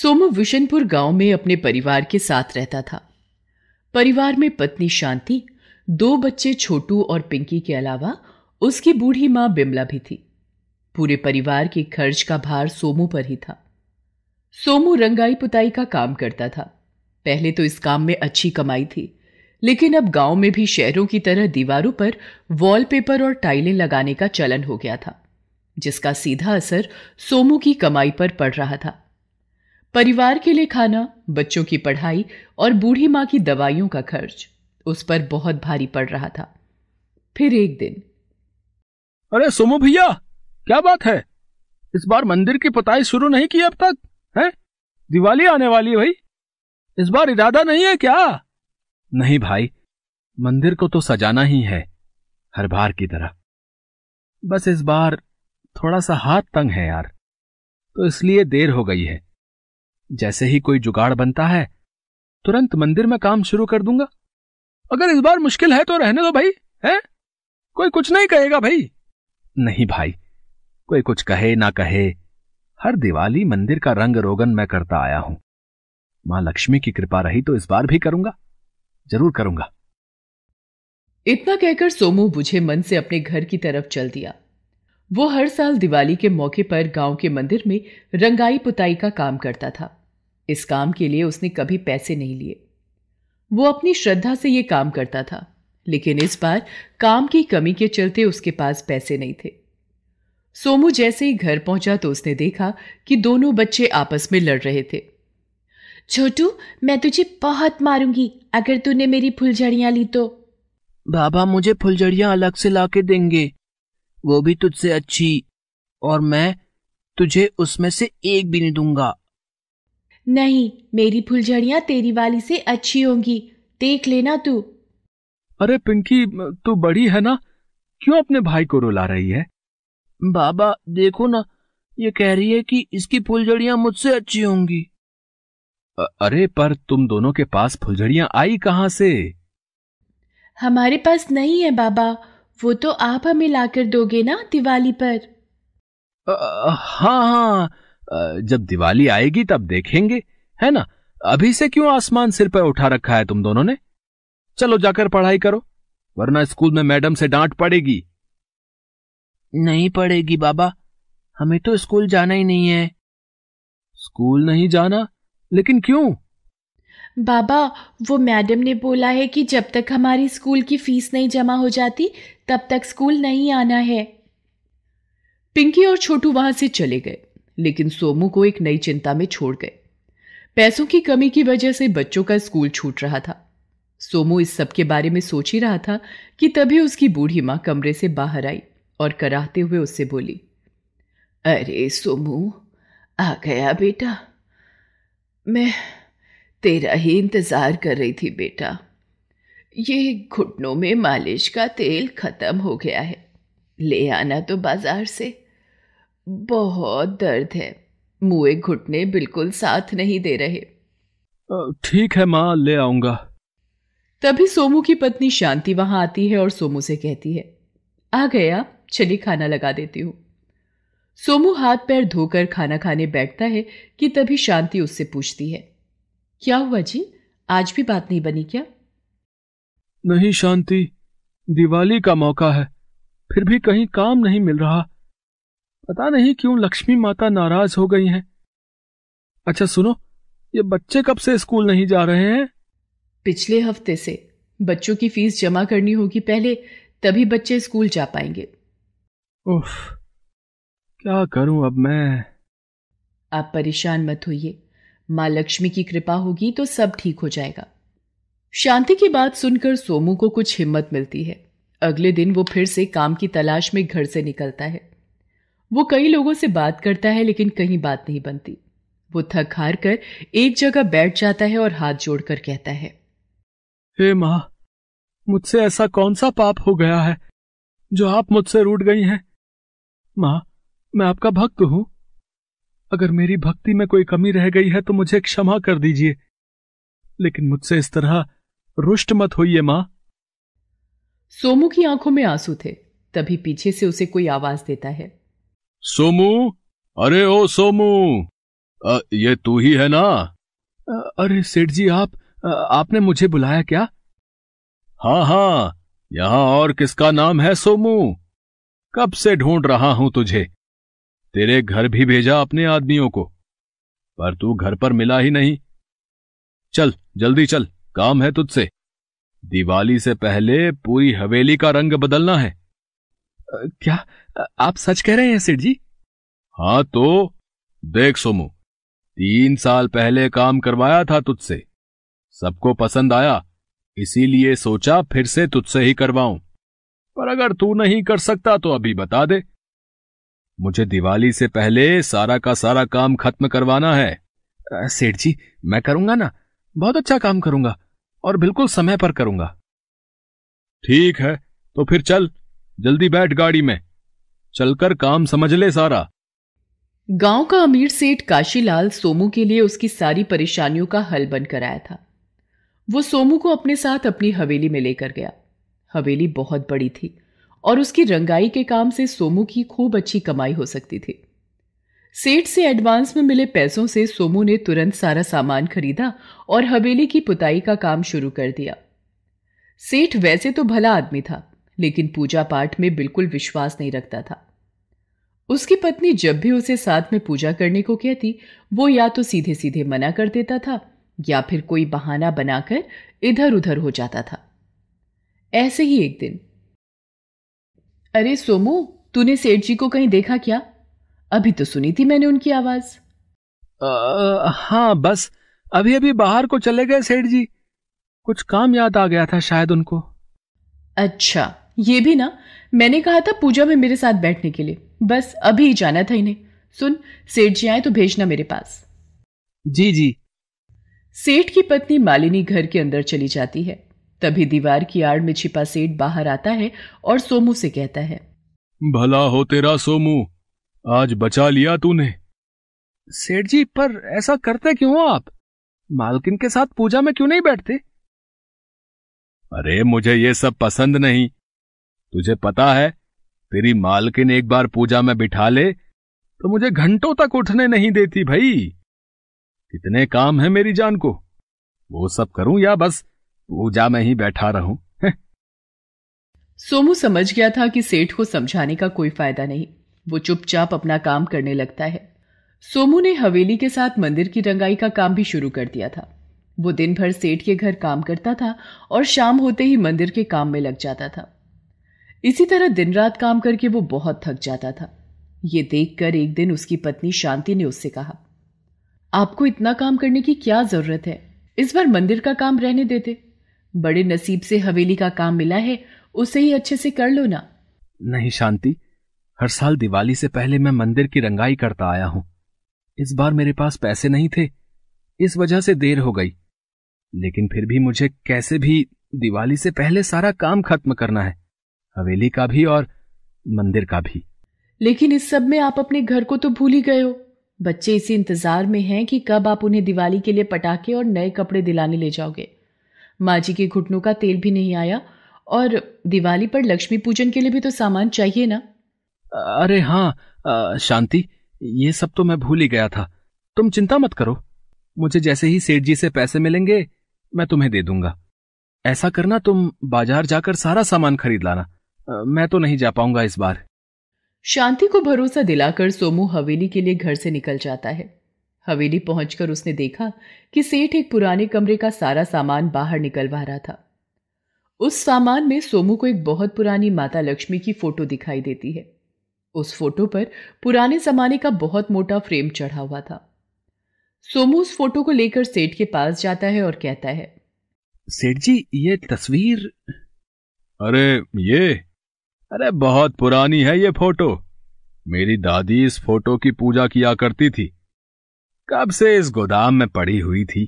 सोमू विशनपुर गांव में अपने परिवार के साथ रहता था। परिवार में पत्नी शांति, 2 बच्चे छोटू और पिंकी के अलावा उसकी बूढ़ी माँ बिमला भी थी। पूरे परिवार के खर्च का भार सोमू पर ही था। सोमू रंगाई पुताई का काम करता था। पहले तो इस काम में अच्छी कमाई थी, लेकिन अब गांव में भी शहरों की तरह दीवारों पर वॉलपेपर और टाइलें लगाने का चलन हो गया था, जिसका सीधा असर सोमू की कमाई पर पड़ रहा था। परिवार के लिए खाना, बच्चों की पढ़ाई और बूढ़ी माँ की दवाइयों का खर्च उस पर बहुत भारी पड़ रहा था। फिर एक दिन, अरे सोमू भैया, क्या बात है, इस बार मंदिर की पुताई शुरू नहीं की अब तक? हैं, दिवाली आने वाली है भाई, इस बार इरादा नहीं है क्या? नहीं भाई, मंदिर को तो सजाना ही है हर बार की तरह, बस इस बार थोड़ा सा हाथ तंग है यार, तो इसलिए देर हो गई है। जैसे ही कोई जुगाड़ बनता है तुरंत मंदिर में काम शुरू कर दूंगा। अगर इस बार मुश्किल है तो रहने दो भाई, हैं, कोई कुछ नहीं कहेगा भाई। नहीं भाई, कोई कुछ कहे ना कहे, हर दिवाली मंदिर का रंग रोगन मैं करता आया हूं। मां लक्ष्मी की कृपा रही तो इस बार भी करूंगा, जरूर करूंगा। इतना कहकर सोमू बुझे मन से अपने घर की तरफ चल दिया। वो हर साल दिवाली के मौके पर गांव के मंदिर में रंगाई पुताई का काम करता था। इस काम के लिए उसने कभी पैसे नहीं लिए। वो अपनी श्रद्धा से ये काम करता था, लेकिन इस बार काम की कमी के चलते उसके पास पैसे नहीं थे। सोमू जैसे ही घर पहुंचा तो उसने देखा कि दोनों बच्चे आपस में लड़ रहे थे। छोटू, मैं तुझे बहुत मारूंगी अगर तूने मेरी फुलझड़ियां ली तो। बाबा मुझे फुलझड़ियां अलग से लाके देंगे, वो भी तुझसे अच्छी, और मैं तुझे उसमें से एक भी नहीं दूंगा। नहीं, मेरी फुलझड़ियां तेरी वाली से अच्छी होंगी, देख लेना तू। अरे पिंकी, तू बड़ी है ना, क्यों अपने भाई को रुला रही है? बाबा देखो ना, ये कह रही है कि इसकी फुलझड़ियां मुझसे अच्छी होंगी। अरे पर तुम दोनों के पास फुलझड़ियां आई कहां से? हमारे पास नहीं है बाबा, वो तो आप हमें लाकर दोगे ना दिवाली पर। हाँ, जब दिवाली आएगी तब देखेंगे, है ना? अभी से क्यों आसमान सिर पर उठा रखा है तुम दोनों ने? चलो जाकर पढ़ाई करो, वरना स्कूल में मैडम से डांट पड़ेगी। नहीं पड़ेगी बाबा, हमें तो स्कूल जाना ही नहीं है। स्कूल नहीं जाना, लेकिन क्यों? बाबा, वो मैडम ने बोला है कि जब तक हमारी स्कूल की फीस नहीं जमा हो जाती तब तक स्कूल नहीं आना है। पिंकी और छोटू वहां से चले गए, लेकिन सोमू को एक नई चिंता में छोड़ गए। पैसों की कमी की वजह से बच्चों का स्कूल छूट रहा था। सोमू इस सब के बारे में सोच ही रहा था कि तभी उसकी बूढ़ी माँ कमरे से बाहर आई और कराहते हुए उससे बोली, अरे सोमू, आ गया बेटा, मैं तेरा ही इंतजार कर रही थी बेटा। ये घुटनों में मालिश का तेल खत्म हो गया है, ले आना तो बाजार से। बहुत दर्द है, मुँह घुटने बिल्कुल साथ नहीं दे रहे। ठीक है माँ, ले आऊंगा। तभी सोमू की पत्नी शांति वहां आती है और सोमू से कहती है, आ गया, चलिए खाना लगा देती हूँ। सोमू हाथ पैर धोकर खाना खाने बैठता है कि तभी शांति उससे पूछती है, क्या हुआ जी, आज भी बात नहीं बनी क्या? नहीं शांति, दिवाली का मौका है फिर भी कहीं काम नहीं मिल रहा, पता नहीं क्यों लक्ष्मी माता नाराज हो गई हैं। अच्छा सुनो, ये बच्चे कब से स्कूल नहीं जा रहे हैं? पिछले हफ्ते से। बच्चों की फीस जमा करनी होगी पहले, तभी बच्चे स्कूल जा पाएंगे। उफ, क्या करूं अब मैं? आप परेशान मत होइए, मां लक्ष्मी की कृपा होगी तो सब ठीक हो जाएगा। शांति की बात सुनकर सोमू को कुछ हिम्मत मिलती है। अगले दिन वो फिर से काम की तलाश में घर से निकलता है। वो कई लोगों से बात करता है, लेकिन कहीं बात नहीं बनती। वो थक हार कर एक जगह बैठ जाता है और हाथ जोड़कर कहता है, हे मां, मुझसे ऐसा कौन सा पाप हो गया है जो आप मुझसे रूठ गई हैं? मां, मैं आपका भक्त हूं, अगर मेरी भक्ति में कोई कमी रह गई है तो मुझे क्षमा कर दीजिए, लेकिन मुझसे इस तरह रुष्ट मत होइए मां। सोमू की आंखों में आंसू थे। तभी पीछे से उसे कोई आवाज देता है, सोमू, अरे ओ सोमू, ये तू ही है ना? अरे सेठ जी, आपने मुझे बुलाया क्या? हाँ हाँ, यहाँ और किसका नाम है सोमू? कब से ढूंढ रहा हूं तुझे। तेरे घर भी भेजा अपने आदमियों को, पर तू घर पर मिला ही नहीं। चल जल्दी चल, काम है तुझसे। दिवाली से पहले पूरी हवेली का रंग बदलना है। क्या आप सच कह रहे हैं सेठ जी? हाँ तो देख सोमू, 3 साल पहले काम करवाया था तुझसे, सबको पसंद आया, इसीलिए सोचा फिर से तुझसे ही करवाऊं। पर अगर तू नहीं कर सकता तो अभी बता दे, मुझे दिवाली से पहले सारा का सारा काम खत्म करवाना है। सेठ जी मैं करूंगा ना, बहुत अच्छा काम करूंगा और बिल्कुल समय पर करूंगा। ठीक है, तो फिर चल जल्दी, बैठ गाड़ी में, चलकर काम समझ ले सारा। गांव का अमीर सेठ काशीलाल सोमू के लिए उसकी सारी परेशानियों का हल बनकर आया था। वो सोमू को अपने साथ अपनी हवेली में लेकर गया। हवेली बहुत बड़ी थी और उसकी रंगाई के काम से सोमू की खूब अच्छी कमाई हो सकती थी। सेठ से एडवांस में मिले पैसों से सोमू ने तुरंत सारा सामान खरीदा और हवेली की पुताई का काम शुरू कर दिया। सेठ वैसे तो भला आदमी था, लेकिन पूजा पाठ में बिल्कुल विश्वास नहीं रखता था। उसकी पत्नी जब भी उसे साथ में पूजा करने को कहती, वो या तो सीधे सीधे मना कर देता था या फिर कोई बहाना बनाकर इधर उधर हो जाता था। ऐसे ही एक दिन, अरे सोमू, तूने सेठ जी को कहीं देखा क्या? अभी तो सुनी थी मैंने उनकी आवाज। हाँ बस अभी अभी बाहर को चले गए सेठ जी, कुछ काम याद आ गया था शायद उनको। अच्छा ये भी ना, मैंने कहा था पूजा में मेरे साथ बैठने के लिए, बस अभी ही जाना था इन्हें। सुन, सेठ जी आए तो भेजना मेरे पास। जी जी। सेठ की पत्नी मालिनी घर के अंदर चली जाती है। तभी दीवार की आड़ में छिपा सेठ बाहर आता है और सोमू से कहता है, भला हो तेरा सोमू, आज बचा लिया तूने। सेठ जी पर ऐसा करते क्यों आप? मालकिन के साथ पूजा में क्यों नहीं बैठते? अरे मुझे ये सब पसंद नहीं। तुझे पता है, तेरी मालकिन एक बार पूजा में बिठा ले तो मुझे घंटों तक उठने नहीं देती। भाई कितने काम है मेरी जान को, वो सब करूं या बस पूजा में ही बैठा रहूं? सोमू समझ गया था कि सेठ को समझाने का कोई फायदा नहीं। वो चुपचाप अपना काम करने लगता है। सोमू ने हवेली के साथ मंदिर की रंगाई का काम भी शुरू कर दिया था। वो दिन भर सेठ के घर काम करता था और शाम होते ही मंदिर के काम में लग जाता था। इसी तरह दिन रात काम करके वो बहुत थक जाता था। ये देखकर एक दिन उसकी पत्नी शांति ने उससे कहा, आपको इतना काम करने की क्या जरूरत है, इस बार मंदिर का काम रहने देते, बड़े नसीब से हवेली का काम मिला है, उसे ही अच्छे से कर लो ना। नहीं शांति, हर साल दिवाली से पहले मैं मंदिर की रंगाई करता आया हूं। इस बार मेरे पास पैसे नहीं थे, इस वजह से देर हो गई, लेकिन फिर भी मुझे कैसे भी दिवाली से पहले सारा काम खत्म करना है, हवेली का भी और मंदिर का भी। लेकिन इस सब में आप अपने घर को तो भूल ही गए हो। बच्चे इसी इंतजार में हैं कि कब आप उन्हें दिवाली के लिए पटाखे और नए कपड़े दिलाने ले जाओगे। माँ जी के घुटनों का तेल भी नहीं आया, और दिवाली पर लक्ष्मी पूजन के लिए भी तो सामान चाहिए ना। अरे हाँ शांति, ये सब तो मैं भूल ही गया था। तुम चिंता मत करो, मुझे जैसे ही सेठ जी से पैसे मिलेंगे मैं तुम्हें दे दूंगा। ऐसा करना, तुम बाजार जाकर सारा सामान खरीद लाना, मैं तो नहीं जा पाऊंगा इस बार। शांति को भरोसा दिलाकर सोमू हवेली के लिए घर से निकल जाता है। हवेली पहुंचकर उसने देखा कि सेठ एक पुराने कमरे का सारा सामान बाहर निकलवा रहा था। उस सामान में सोमू को एक बहुत पुरानी माता लक्ष्मी की फोटो दिखाई देती है। उस फोटो पर पुराने जमाने का बहुत मोटा फ्रेम चढ़ा हुआ था। सोमू उस फोटो को लेकर सेठ के पास जाता है और कहता है, सेठ जी ये तस्वीर। अरे बहुत पुरानी है ये फोटो, मेरी दादी इस फोटो की पूजा किया करती थी, कब से इस गोदाम में पड़ी हुई थी।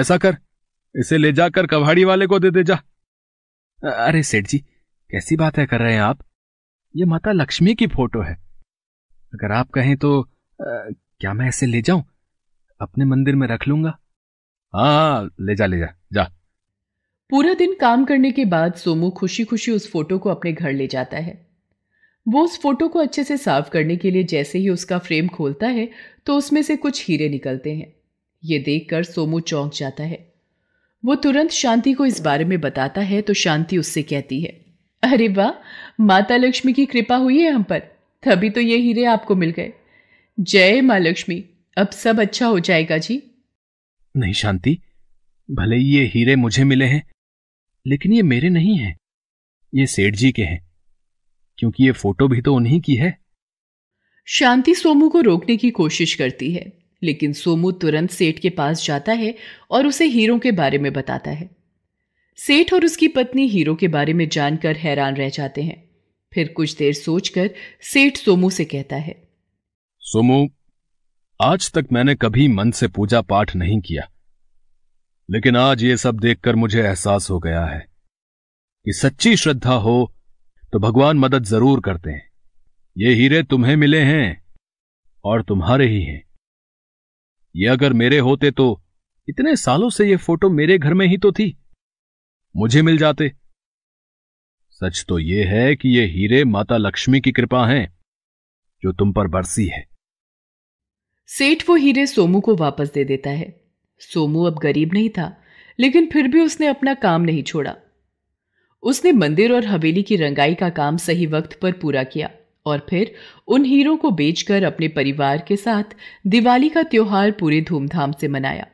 ऐसा कर, इसे ले जाकर कबाड़ी वाले को दे दे जा। अरे सेठ जी कैसी बातें कर रहे हैं आप, ये माता लक्ष्मी की फोटो है, अगर आप कहें तो क्या मैं इसे ले जाऊं, अपने मंदिर में रख लूंगा। हाँ ले जा। पूरा दिन काम करने के बाद सोमू खुशी खुशी उस फोटो को अपने घर ले जाता है। वो उस फोटो को अच्छे से साफ करने के लिए जैसे ही उसका फ्रेम खोलता है तो उसमें से कुछ हीरे निकलते हैं। ये देखकर सोमू चौंक जाता है। वो तुरंत शांति को इस बारे में बताता है तो शांति उससे कहती है, अरे वाह, माता लक्ष्मी की कृपा हुई है हम पर, तभी तो ये हीरे आपको मिल गए। जय माँ लक्ष्मी, अब सब अच्छा हो जाएगा जी। नहीं शांति, भले ही ये हीरे मुझे मिले हैं, लेकिन ये मेरे नहीं हैं, ये सेठ जी के हैं, क्योंकि ये फोटो भी तो उन्हीं की है। शांति सोमू को रोकने की कोशिश करती है, लेकिन सोमू तुरंत सेठ के पास जाता है और उसे हीरों के बारे में बताता है। सेठ और उसकी पत्नी हीरों के बारे में जानकर हैरान रह जाते हैं। फिर कुछ देर सोचकर सेठ सोमू से कहता है, सोमू, आज तक मैंने कभी मन से पूजा पाठ नहीं किया, लेकिन आज ये सब देखकर मुझे एहसास हो गया है कि सच्ची श्रद्धा हो तो भगवान मदद जरूर करते हैं। ये हीरे तुम्हें मिले हैं और तुम्हारे ही हैं। ये अगर मेरे होते तो इतने सालों से ये फोटो मेरे घर में ही तो थी, मुझे मिल जाते। सच तो ये है कि ये हीरे माता लक्ष्मी की कृपा हैं जो तुम पर बरसी है। सेठ वो हीरे सोमू को वापस दे देता है। सोमू अब गरीब नहीं था, लेकिन फिर भी उसने अपना काम नहीं छोड़ा। उसने मंदिर और हवेली की रंगाई का काम सही वक्त पर पूरा किया और फिर उन हीरों को बेचकर अपने परिवार के साथ दिवाली का त्योहार पूरे धूमधाम से मनाया।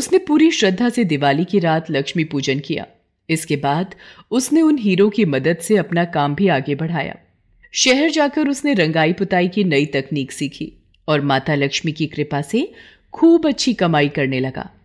उसने पूरी श्रद्धा से दिवाली की रात लक्ष्मी पूजन किया। इसके बाद उसने उन हीरों की मदद से अपना काम भी आगे बढ़ाया। शहर जाकर उसने रंगाई पुताई की नई तकनीक सीखी और माता लक्ष्मी की कृपा से खूब अच्छी कमाई करने लगा।